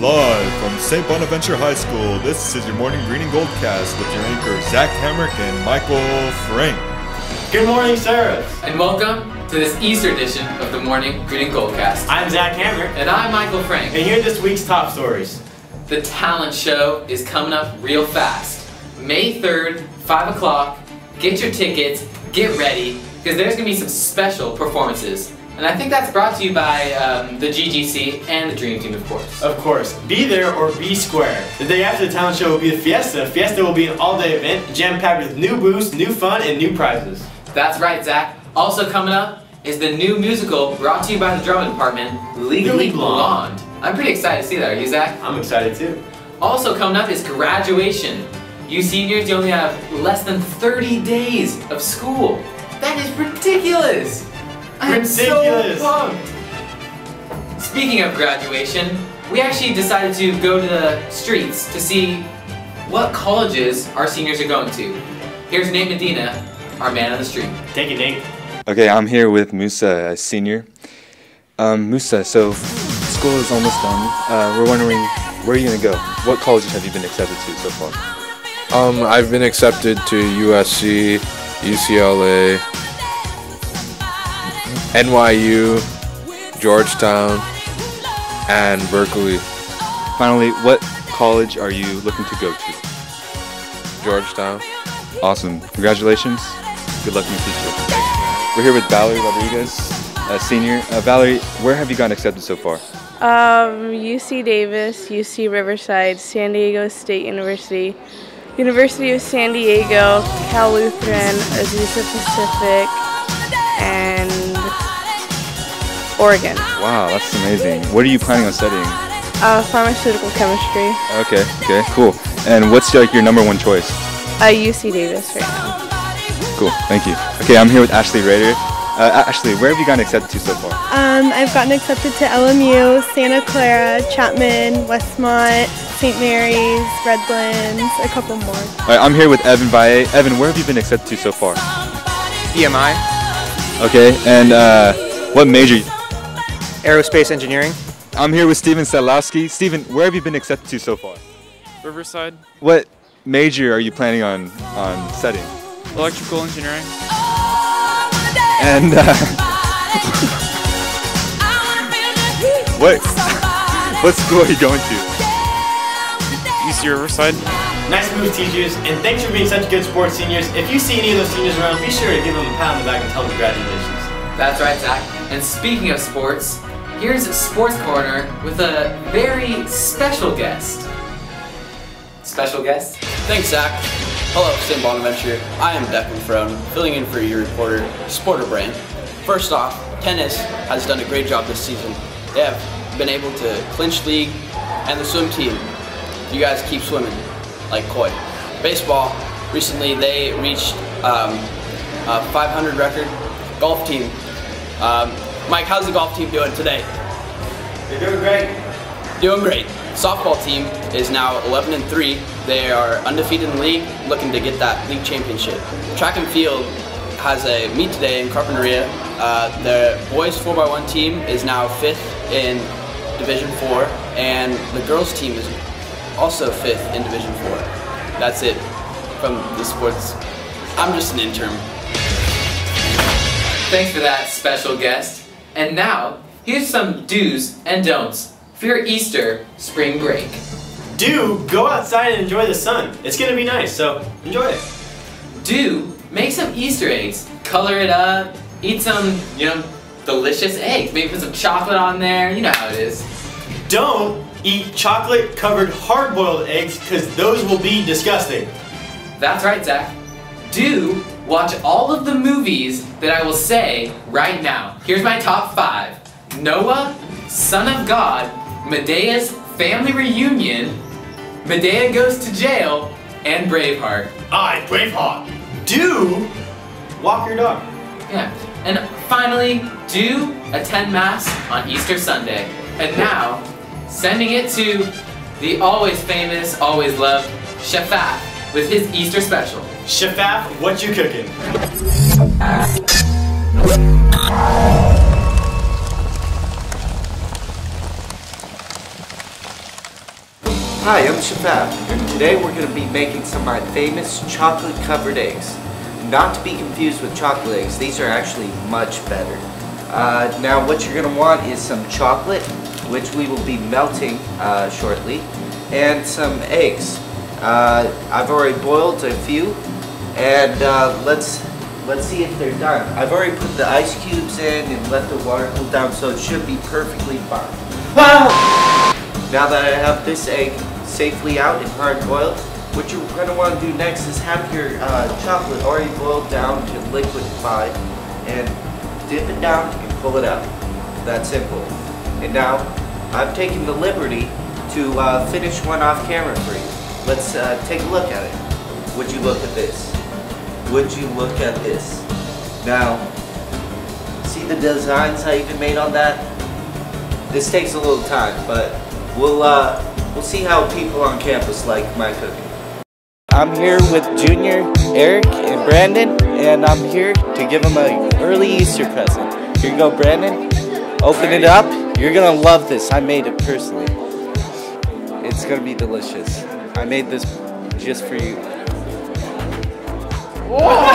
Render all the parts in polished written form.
Live from St. Bonaventure High School, this is your morning Green and Gold Cast with your anchors Zach Hamrick and Michael Frank. Good morning, sir, and welcome to this Easter edition of the morning Green and Gold Cast. I'm Zach Hamrick. And I'm Michael Frank. And here are this week's top stories. The talent show is coming up real fast. May 3rd, 5 o'clock. Get your tickets, get ready, because there's going to be some special performances. And I think that's brought to you by the GGC and the Dream Team, of course. Of course. Be there or be square. The day after the talent show will be the Fiesta. Fiesta will be an all-day event, jam-packed with new booths, new fun, and new prizes. That's right, Zach. Also coming up is the new musical brought to you by the drama department, Legally Blonde. I'm pretty excited to see that. Are you, Zach? I'm excited, too. Also coming up is graduation. You seniors, you only have less than 30 days of school. That is ridiculous! I'm so pumped! Speaking of graduation, we actually decided to go to the streets to see what colleges our seniors are going to. Here's Nate Medina, our man on the street. Take it, Nate. Okay, I'm here with Musa, a senior. Musa, so school is almost done. We're wondering, where are you going to go? What colleges have you been accepted to so far? I've been accepted to USC, UCLA, NYU, Georgetown, and Berkeley. Finally, what college are you looking to go to? Georgetown. Awesome. Congratulations. Good luck in your future. We're here with Valerie Rodriguez, a senior. Valerie, where have you gotten accepted so far? UC Davis, UC Riverside, San Diego State University, University of San Diego, Cal Lutheran, Azusa Pacific, and Oregon. Wow, that's amazing. What are you planning on studying? Pharmaceutical chemistry. Okay, cool. And what's like your number one choice? UC Davis right now. Cool, thank you. Okay, I'm here with Ashley Rader. Ashley, where have you gotten accepted to so far? I've gotten accepted to LMU, Santa Clara, Chapman, Westmont, St. Mary's, Redlands, a couple more. All right, I'm here with Evan Baie. Evan, where have you been accepted to so far? EMI. Okay, and what major? Aerospace engineering. I'm here with Steven Szalowski. Steven, where have you been accepted to so far? Riverside. What major are you planning on studying? Electrical engineering. And what school are you going to? UC Riverside. Nice move, teachers, and thanks for being such good sports seniors. If you see any of those seniors around, be sure to give them a pat on the back and tell them congratulations. That's right, Zach. And speaking of sports, here's Sports Corner with a very special guest. Special guest? Thanks, Zach. Hello, St. Bonaventure. I am Declan Frone, filling in for your reporter, Sporter Brand. First off, tennis has done a great job this season. They have been able to clinch league and the swim team. You guys keep swimming, like Koi. Baseball, recently they reached a 500 record. Golf team. Mike, how's the golf team doing today? They're doing great. Doing great. Softball team is now 11-3. They are undefeated in the league, looking to get that league championship. Track and field has a meet today in Carpinteria. The boys 4x1 team is now 5th in Division 4, and the girls team is also 5th in Division 4. That's it from the sports. I'm just an intern. Thanks for that special guest. And now, here's some do's and don'ts for your Easter spring break. Do go outside and enjoy the sun. It's gonna be nice, so enjoy it. Do make some Easter eggs, color it up, eat some, delicious eggs. Maybe put some chocolate on there, you know how it is. Don't eat chocolate-covered hard-boiled eggs, because those will be disgusting. That's right, Zach. Do watch all of the movies that I will say right now. Here's my top 5. Noah, Son of God, Medea's Family Reunion, Medea Goes to Jail, and Braveheart. Aye, Braveheart. Do walk your dog. Yeah. And finally, do attend Mass on Easter Sunday. And now, sending it to the always famous, always loved Shafaf with his Easter special. Shafaf, what you cooking? Hi, I'm Shafaf, and today we're going to be making some of my famous chocolate covered eggs. Not to be confused with chocolate eggs, these are actually much better. Now what you're going to want is some chocolate, which we will be melting shortly, and some eggs. I've already boiled a few, and let's see if they're done. I've already put the ice cubes in and let the water cool down, so it should be perfectly fine. Ah! Now that I have this egg safely out and hard boiled, what you're going to want to do next is have your chocolate already boiled down to liquidified, and dip it down and pull it out. That simple. And now I've taken the liberty to finish one off camera for you. Let's take a look at it. Would you look at this? Would you look at this? Now, see the designs I even made on that? This takes a little time, but we'll see how people on campus like my cooking. I'm here with Junior, Eric, and Brandon, and I'm here to give them an early Easter present. Here you go, Brandon. Open it up. You're gonna love this. I made it personally. It's gonna be delicious. I made this just for you. Whoa!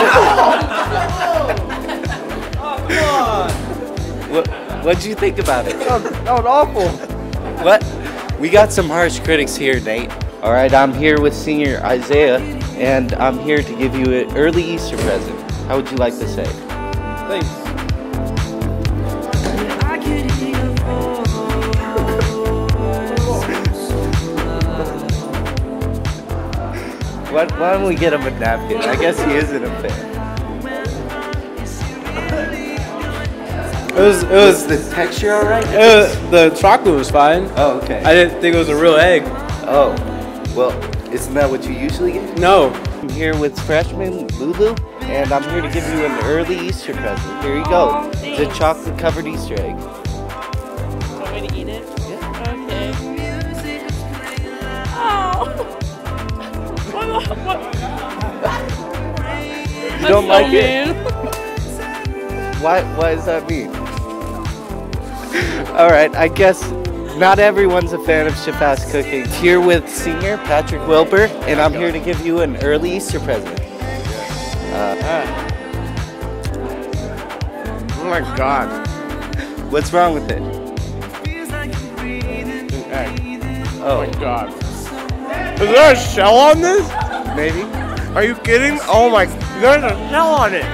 Oh, come on! What'd you think about it? That was awful. What? We got some harsh critics here, Nate. All right, I'm here with senior Isaiah, and I'm here to give you an early Easter present. How would you like to say? Thanks. Why don't we get him a napkin? I guess he isn't a fan. It was the texture all right? The chocolate was fine. Oh, okay. I didn't think it was a real egg. Oh, well, isn't that what you usually get? No. I'm here with freshman Lulu, and I'm here to give you an early Easter present. Here you go. It's a chocolate-covered Easter egg. Want me to eat it? Yeah. Okay. Oh. You don't like it? Why is that mean? All right, I guess. Not everyone's a fan of Shafaf's cooking. Here with senior Patrick Wilbur, and I'm here to give you an early Easter present. Oh my God. What's wrong with it? An egg. Oh my God. Is there a shell on this? Maybe. Are you kidding? Oh my, there's a shell on it.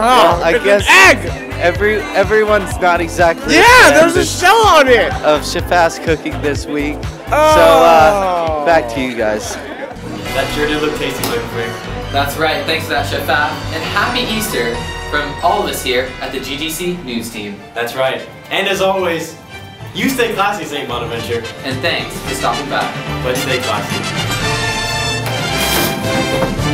Oh, well, I guess an egg! Everyone's not exactly. Yeah, there's a shell on it. Of Shafaf's cooking this week. Oh. So back to you guys. That sure did look tasty, looking quick. That's right. Thanks for that, Shafaf, and happy Easter from all of us here at the GGC News Team. That's right. And as always, you stay classy, St. Bonaventure. And thanks for stopping by. But stay classy.